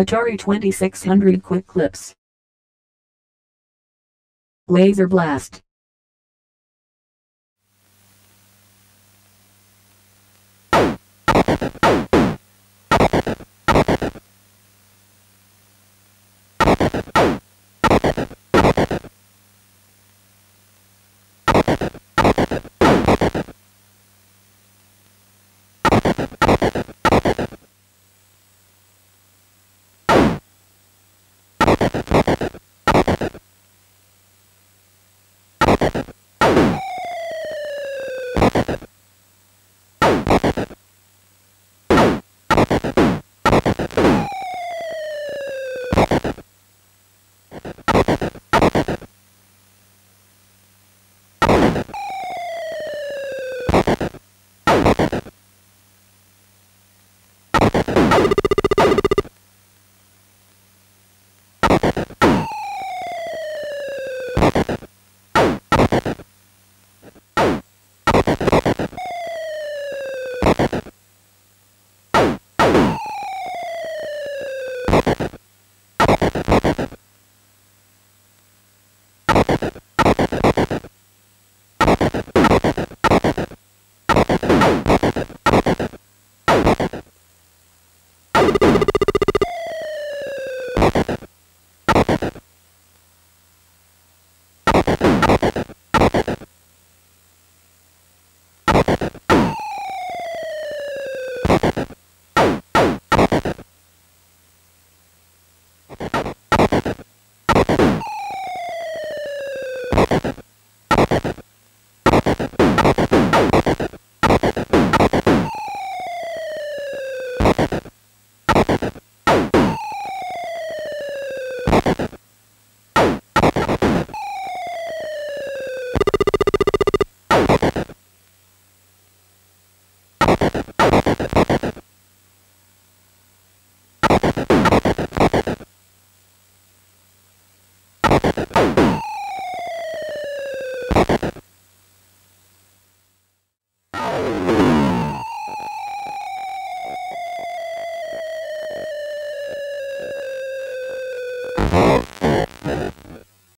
Atari 2600 Quick Clips. Laser Blast.